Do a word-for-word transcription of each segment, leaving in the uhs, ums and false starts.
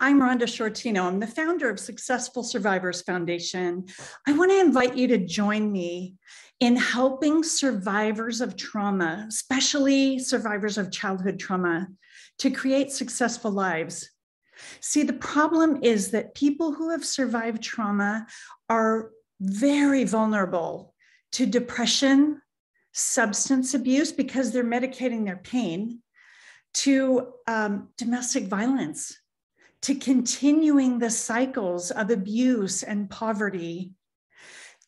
I'm Rhonda Sciortino. I'm the founder of Successful Survivors Foundation. I want to invite you to join me in helping survivors of trauma, especially survivors of childhood trauma, to create successful lives. See, the problem is that people who have survived trauma are very vulnerable to depression, substance abuse, because they're medicating their pain, to um, domestic violence, to continuing the cycles of abuse and poverty.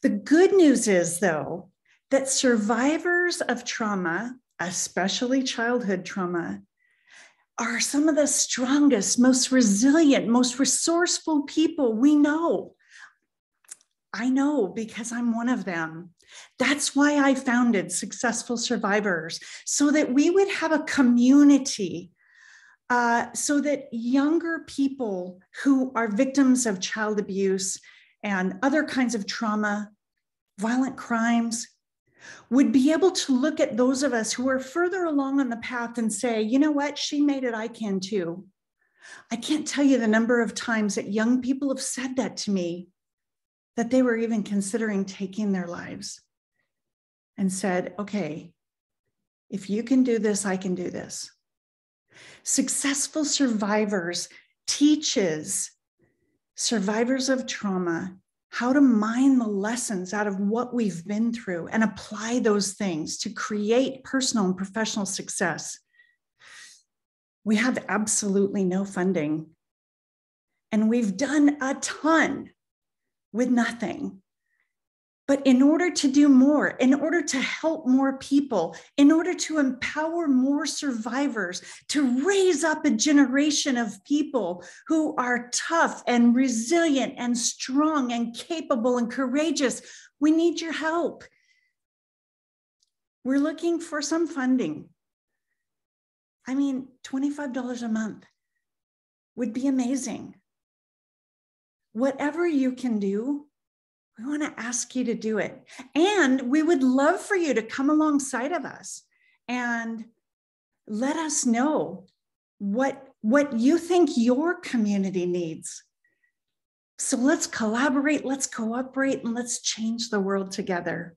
The good news is, though, that survivors of trauma, especially childhood trauma, are some of the strongest, most resilient, most resourceful people we know. I know because I'm one of them. That's why I founded Successful Survivors, so that we would have a community, uh, so that younger people who are victims of child abuse and other kinds of trauma, violent crimes, would be able to look at those of us who are further along on the path and say, you know what, she made it, I can too. I can't tell you the number of times that young people have said that to me, that they were even considering taking their lives, and said, okay, if you can do this, I can do this. Successful Survivors teaches survivors of trauma how to mine the lessons out of what we've been through and apply those things to create personal and professional success. We have absolutely no funding, and we've done a ton with nothing. But in order to do more, in order to help more people, in order to empower more survivors, to raise up a generation of people who are tough and resilient and strong and capable and courageous, we need your help. We're looking for some funding. I mean, twenty-five dollars a month would be amazing. Whatever you can do, we want to ask you to do it. And we would love for you to come alongside of us and let us know what, what you think your community needs. So let's collaborate, let's cooperate, and let's change the world together.